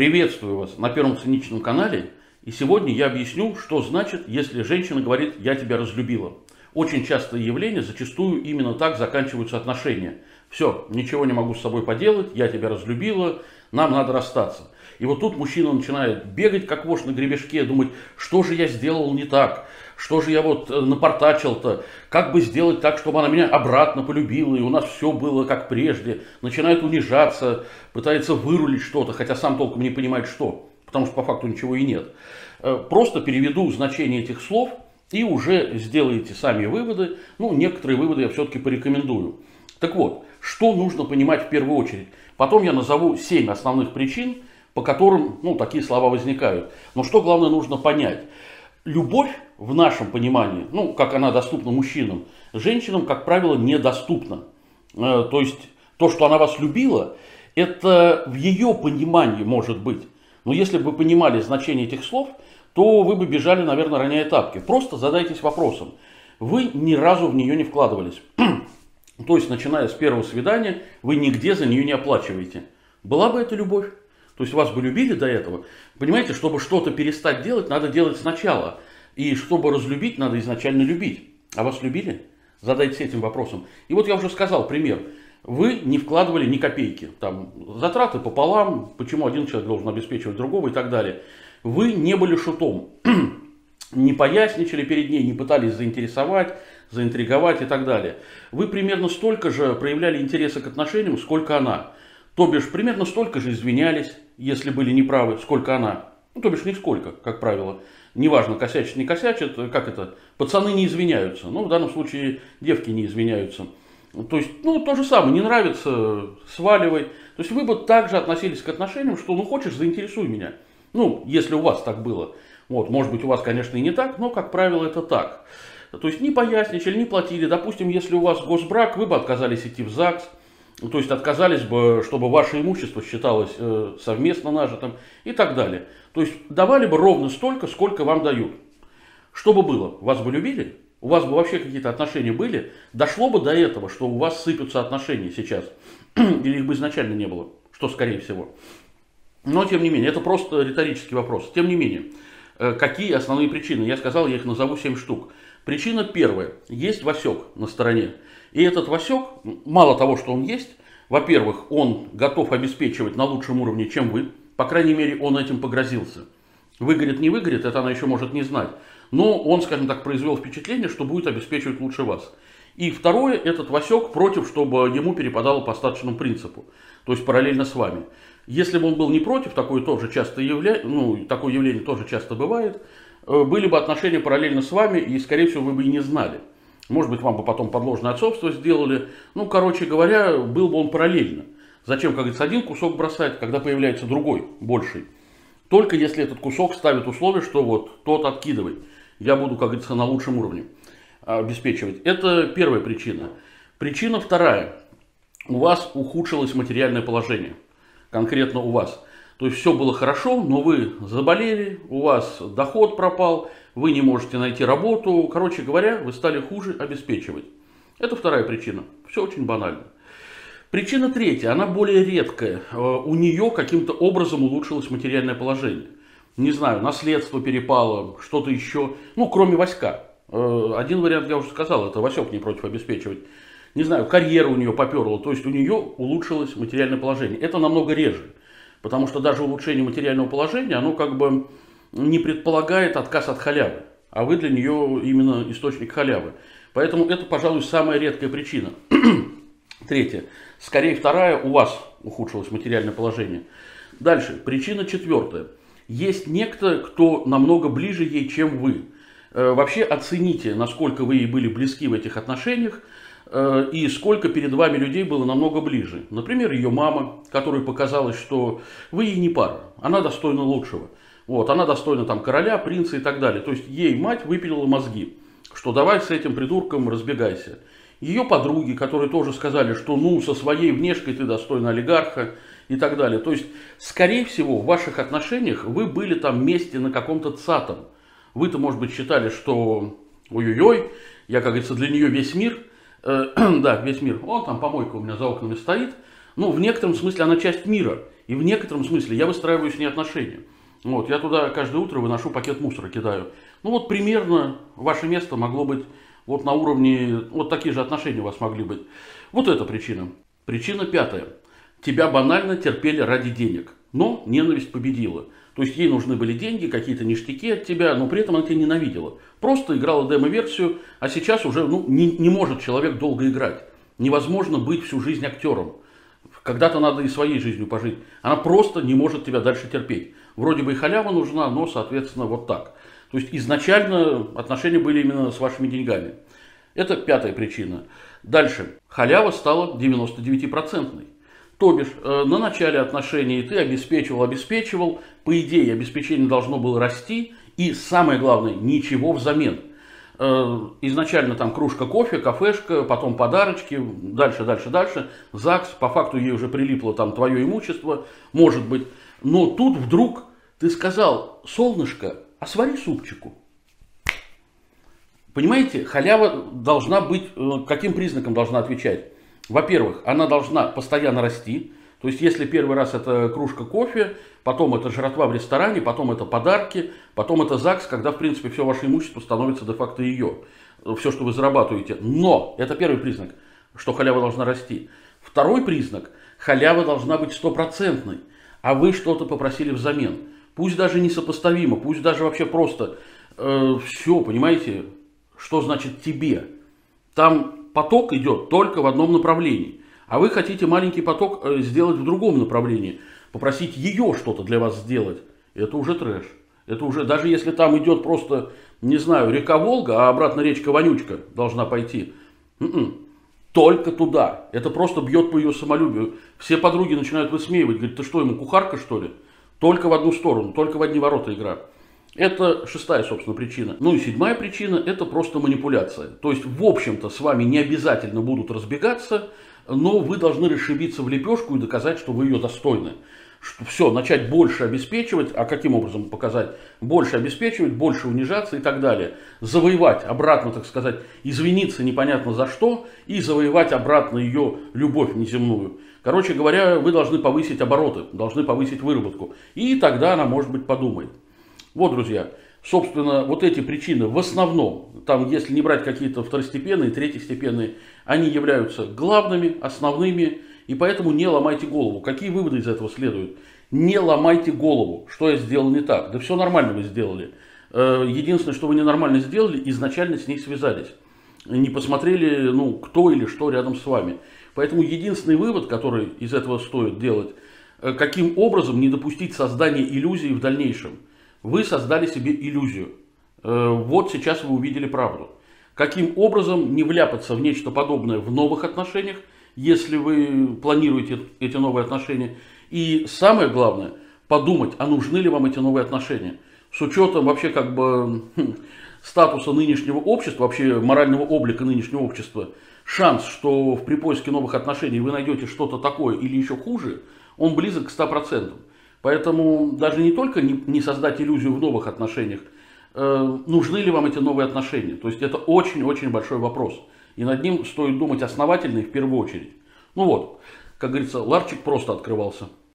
Приветствую вас на Первом сценичном канале, и сегодня я объясню, что значит, если женщина говорит «я тебя разлюбила». Очень частое явление, зачастую именно так заканчиваются отношения. Все, ничего не могу с собой поделать, я тебя разлюбила, нам надо расстаться. И вот тут мужчина начинает бегать, как вошь на гребешке, думать, что же я сделал не так, что же я вот напортачил-то, как бы сделать так, чтобы она меня обратно полюбила, и у нас все было как прежде. Начинает унижаться, пытается вырулить что-то, хотя сам толком не понимает что, потому что по факту ничего и нет. Просто переведу значение этих слов и уже сделаете сами выводы. Ну, некоторые выводы я все-таки порекомендую. Так вот, что нужно понимать в первую очередь? Потом я назову 7 основных причин, по которым, ну, такие слова возникают. Но что главное нужно понять? Любовь в нашем понимании, ну, как она доступна мужчинам, женщинам, как правило, недоступна. То есть, то, что она вас любила, это в ее понимании может быть. Но если бы вы понимали значение этих слов, то вы бы бежали, наверное, роняя тапки. Просто задайтесь вопросом. Вы ни разу в нее не вкладывались. То есть, начиная с первого свидания, вы нигде за нее не оплачиваете. Была бы это любовь? То есть вас бы любили до этого. Понимаете, чтобы что-то перестать делать, надо делать сначала. И чтобы разлюбить, надо изначально любить. А вас любили? Задайтесь этим вопросом. И вот я уже сказал пример. Вы не вкладывали ни копейки. Там затраты пополам, почему один человек должен обеспечивать другого и так далее. Вы не были шутом. Не поясничали перед ней, не пытались заинтересовать, заинтриговать и так далее. Вы примерно столько же проявляли интереса к отношениям, сколько она. То бишь, примерно столько же извинялись, если были неправы, сколько она. Ну, то бишь, нисколько, как правило. Неважно, косячит, не косячит, как это, пацаны не извиняются. Ну, в данном случае, девки не извиняются. То есть, ну, то же самое, не нравится, сваливай. То есть, вы бы также относились к отношениям, что, ну, хочешь, заинтересуй меня. Ну, если у вас так было. Вот, может быть, у вас, конечно, и не так, но, как правило, это так. То есть, не поясничали, не платили. Допустим, если у вас госбрак, вы бы отказались идти в ЗАГС. То есть отказались бы, чтобы ваше имущество считалось совместно нажитым и так далее. То есть давали бы ровно столько, сколько вам дают. Что бы было? Вас бы любили? У вас бы вообще какие-то отношения были? Дошло бы до этого, что у вас сыпятся отношения сейчас? Или их бы изначально не было? Что скорее всего. Но тем не менее, это просто риторический вопрос. Тем не менее, какие основные причины? Я сказал, я их назову 7 штук. Причина первая. Есть васек на стороне. И этот васек, мало того, что он есть, во-первых, он готов обеспечивать на лучшем уровне, чем вы. По крайней мере, он этим погрозился. Выгорит, не выгорит, это она еще может не знать. Но он, скажем так, произвел впечатление, что будет обеспечивать лучше вас. И второе, этот васек против, чтобы ему перепадало по остаточному принципу. То есть параллельно с вами. Если бы он был не против, такое тоже часто явление, ну, такое явление тоже часто бывает, были бы отношения параллельно с вами, и, скорее всего, вы бы и не знали. Может быть, вам бы потом подложное отцовство сделали. Ну, короче говоря, был бы он параллельно. Зачем, как говорится, один кусок бросать, когда появляется другой, больший? Только если этот кусок ставит условие, что вот тот откидывает. Я буду, как говорится, на лучшем уровне обеспечивать. Это первая причина. Причина вторая. У вас ухудшилось материальное положение. Конкретно у вас. То есть все было хорошо, но вы заболели, у вас доход пропал, вы не можете найти работу. Короче говоря, вы стали хуже обеспечивать. Это вторая причина. Все очень банально. Причина третья, она более редкая. У нее каким-то образом улучшилось материальное положение. Не знаю, наследство перепало, что-то еще. Ну, кроме васька. Один вариант я уже сказал, это васек не против обеспечивать. Не знаю, карьера у нее поперла. То есть у нее улучшилось материальное положение. Это намного реже. Потому что даже улучшение материального положения, оно как бы не предполагает отказ от халявы. А вы для нее именно источник халявы. Поэтому это, пожалуй, самая редкая причина. Третья. Скорее вторая, у вас ухудшилось материальное положение. Дальше. Причина четвертая. Есть некто, кто намного ближе ей, чем вы. Вообще оцените, насколько вы ей были близки в этих отношениях. И сколько перед вами людей было намного ближе. Например, ее мама, которой показалось, что вы ей не пара. Она достойна лучшего. Вот, она достойна там короля, принца и так далее. То есть ей мать выпилила мозги. Что давай с этим придурком разбегайся. Ее подруги, которые тоже сказали, что ну со своей внешкой ты достойна олигарха и так далее. То есть, скорее всего, в ваших отношениях вы были там вместе на каком-то цатом. Вы-то, может быть, считали, что ой-ой-ой, я, как говорится, для нее весь мир. Да, весь мир. О, там помойка у меня за окнами стоит. Ну, в некотором смысле она часть мира. И в некотором смысле я выстраиваю с ней отношения. Вот, я туда каждое утро выношу пакет мусора, кидаю. Ну вот примерно ваше место могло быть вот на уровне, вот такие же отношения у вас могли быть. Вот это причина. Причина пятая. Тебя банально терпели ради денег, но ненависть победила. То есть ей нужны были деньги, какие-то ништяки от тебя, но при этом она тебя ненавидела. Просто играла демо-версию, а сейчас уже не может человек долго играть. Невозможно быть всю жизнь актером. Когда-то надо и своей жизнью пожить. Она просто не может тебя дальше терпеть. Вроде бы и халява нужна, но, соответственно, вот так. То есть изначально отношения были именно с вашими деньгами. Это пятая причина. Дальше. Халява стала 99%. То бишь, на начале отношений ты обеспечивал. По идее, обеспечение должно было расти. И самое главное, ничего взамен. Изначально там кружка кофе, кафешка, потом подарочки, дальше. ЗАГС, по факту ей уже прилипло там твое имущество, может быть. Но тут вдруг ты сказал: солнышко, а свари супчику. Понимаете, халява должна быть, каким признаком должна отвечать? Во-первых, она должна постоянно расти. То есть, если первый раз это кружка кофе, потом это жратва в ресторане, потом это подарки, потом это ЗАГС, когда, в принципе, все ваше имущество становится де-факто ее. Все, что вы зарабатываете. Но это первый признак, что халява должна расти. Второй признак. Халява должна быть стопроцентной. А вы что-то попросили взамен. Пусть даже несопоставимо, пусть даже вообще просто все, понимаете, что значит тебе. Там... Поток идет только в одном направлении, а вы хотите маленький поток сделать в другом направлении, попросить ее что-то для вас сделать, это уже трэш. Это уже, даже если там идет просто, не знаю, река Волга, а обратно речка Вонючка должна пойти, только туда. Это просто бьет по ее самолюбию. Все подруги начинают высмеивать, говорят: ты что, ему кухарка, что ли? Только в одну сторону, только в одни ворота игра. Это шестая, собственно, причина. Ну и седьмая причина – это просто манипуляция. То есть, в общем-то, с вами не обязательно будут разбегаться, но вы должны расшибиться в лепешку и доказать, что вы ее достойны. Все, начать больше обеспечивать, а каким образом показать? Больше обеспечивать, больше унижаться и так далее. Завоевать обратно, так сказать, извиниться непонятно за что и завоевать обратно ее любовь неземную. Короче говоря, вы должны повысить обороты, должны повысить выработку. И тогда она, может быть, подумает. Вот, друзья, собственно, вот эти причины в основном, там, если не брать какие-то второстепенные, третьестепенные, они являются главными, основными, и поэтому не ломайте голову. Какие выводы из этого следуют? Не ломайте голову, что я сделал не так. Да все нормально вы сделали. Единственное, что вы ненормально сделали, изначально с ней связались. Не посмотрели, кто или что рядом с вами. Поэтому единственный вывод, который из этого стоит делать, каким образом не допустить создания иллюзий в дальнейшем. Вы создали себе иллюзию. Вот сейчас вы увидели правду. Каким образом не вляпаться в нечто подобное в новых отношениях, если вы планируете эти новые отношения. И самое главное, подумать, а нужны ли вам эти новые отношения. С учетом вообще статуса нынешнего общества, вообще морального облика нынешнего общества, шанс, что при поиске новых отношений вы найдете что-то такое или еще хуже, он близок к 100%. Поэтому даже не только не создать иллюзию в новых отношениях, нужны ли вам эти новые отношения. То есть это очень-очень большой вопрос. И над ним стоит думать основательно и в первую очередь. Ну вот, как говорится, ларчик просто открывался.